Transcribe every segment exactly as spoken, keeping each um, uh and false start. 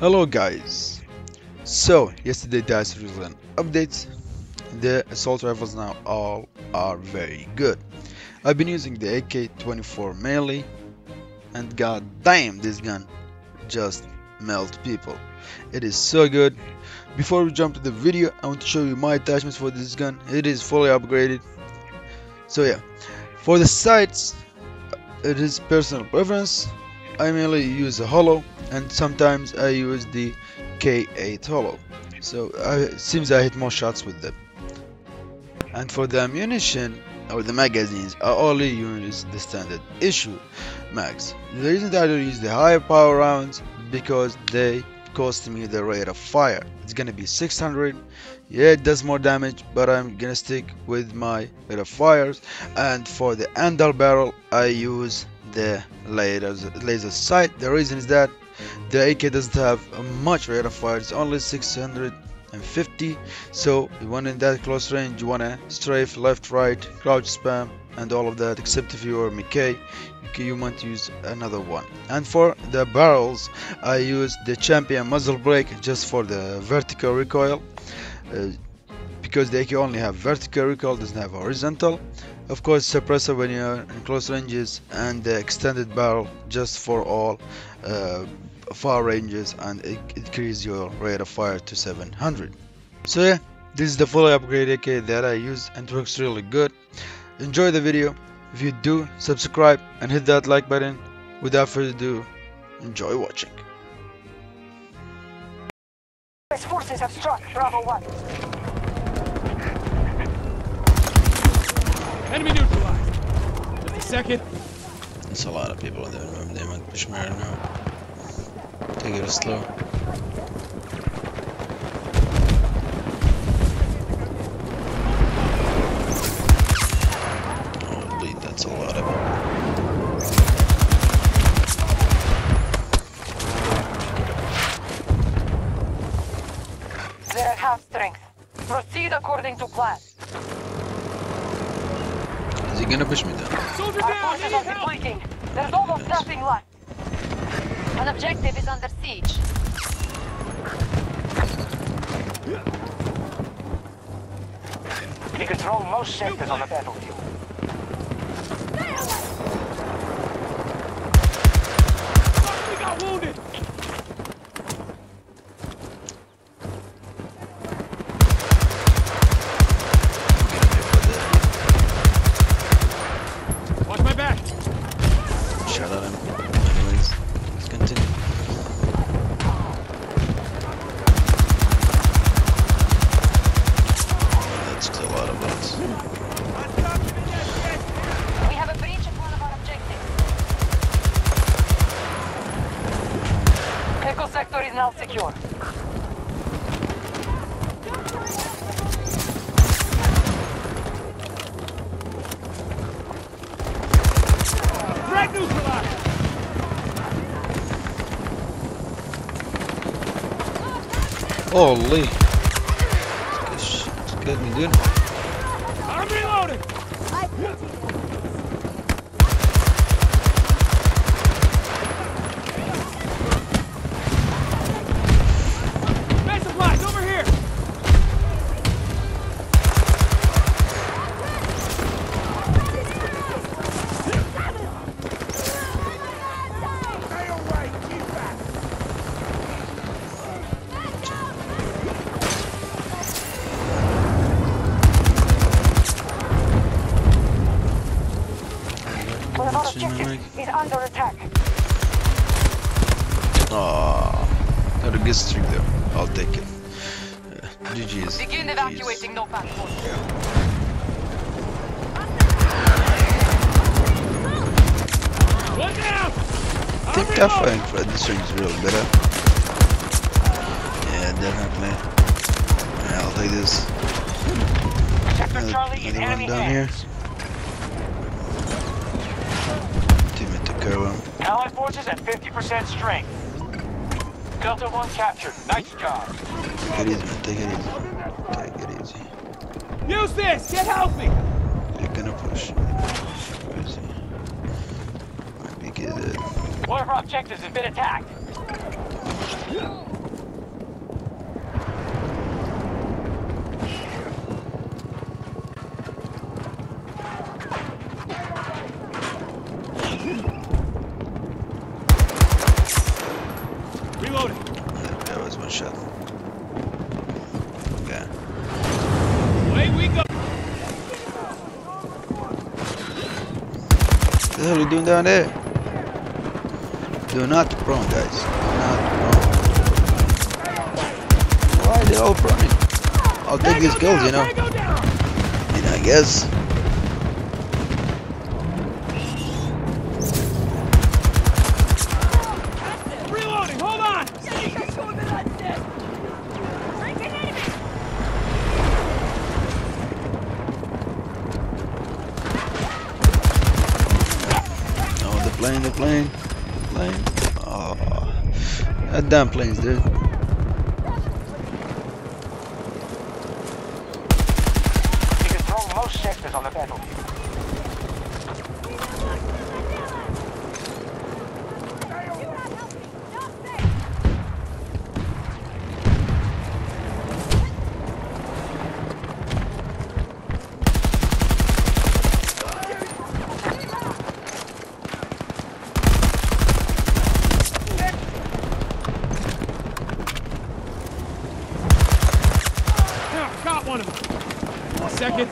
Hello guys, so yesterday guys there was an update. The assault rifles now all are very good. I've been using the A K twenty-four mainly, and god damn this gun just melt people. It is so good. Before we jump to the video, I want to show you my attachments for this gun. It is fully upgraded. So yeah, for the sights, it is personal preference. I mainly use a hollow, and sometimes I use the K eight hollow, so uh, it seems I hit more shots with them. And for the ammunition or the magazines, I only use the standard issue mags. The reason that I don't use the higher power rounds because they cost me the rate of fire. It's gonna be six hundred. Yeah, it does more damage, but I'm gonna stick with my rate of fires. And for the handle barrel, I use the laser, laser sight. The reason is that the A K doesn't have much rate of fire, it's only six hundred fifty, so when in that close range you want to strafe left, right, crouch spam and all of that, except if you are M K, you might use another one. And for the barrels, I use the Champion muzzle brake just for the vertical recoil, uh, because the A K only have vertical recoil, doesn't have horizontal. Of course, suppressor when you're in close ranges, and the extended barrel just for all uh, far ranges, and it increase your rate of fire to seven hundred. So yeah, this is the fully upgraded A K that I use and works really good. Enjoy the video. If you do, subscribe and hit that like button. Without further ado, enjoy watching. U S forces have struck Bravo one. Enemy neutralized. Just a second. There's a lot of people in there. They might push me right now. Take it slow. Holy, that's a lot of them. They're at half strength. Proceed according to plan. Is he gonna push me down? Soldier down! Our forces are depleting. There's almost nothing left. An objective is under siege. We control most sectors on the battlefield. We got wounded! Shot at him. Anyways, let's continue. That's a lot of bullets. We have a breach of one of our objectives. Echo sector is now secure. Holy! It's good, me dude. I'm reloading! Base supplies over here! Stay away, keep back! He's under attack. Oh, got a good streak there. I'll take it. Uh, G G's. Begin G G's. Evacuating no path force. I think that firing for this streak is real better. Yeah, definitely. Yeah, I'll take this. Another, another one down here. Allied forces at fifty percent strength. Delta one captured. Nice job. Take it easy, man. Take it easy. Take it easy. Use this! Get healthy! They're gonna push. Where is he? Might be good. One of our objectives has been attacked. Reloading. That was one shot. Okay. Away we go. What the hell are we doing down there? Do not prone, guys. Do not prone. Why are they all proning? I'll take these kills, you know. You know, I guess. Plane, the plane, plane. Oh, that damn planes, dude. You control most sectors on the battlefield. Seconds.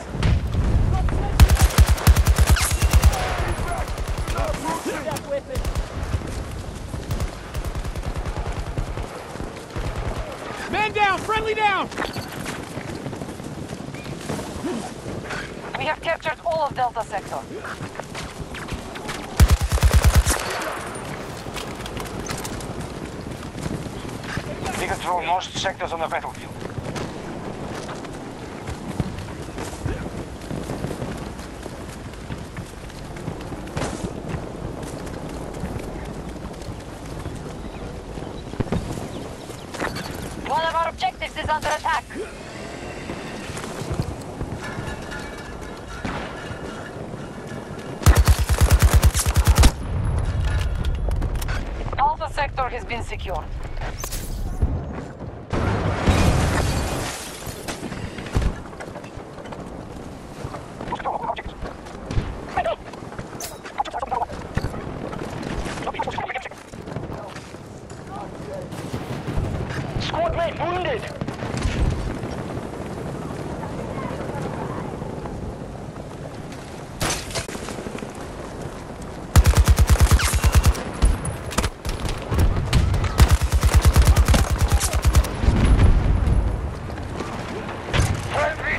Man down, friendly down. We have captured all of Delta Sector. We control most sectors on the battlefield. Objectives is under attack. Alpha sector has been secured. Wounded. Friendly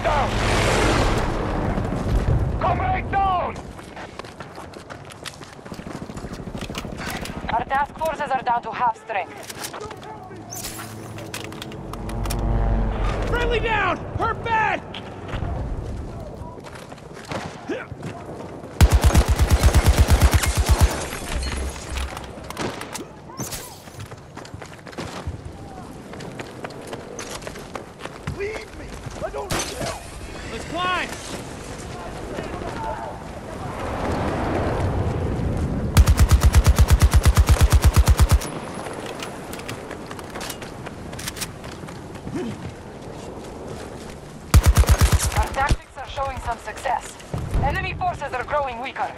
down. Come right down. Our task forces are down to half strength. Friendly down! Hurt bad! Leave me! I don't need help! Let's climb! Tactics are showing some success. Enemy forces are growing weaker.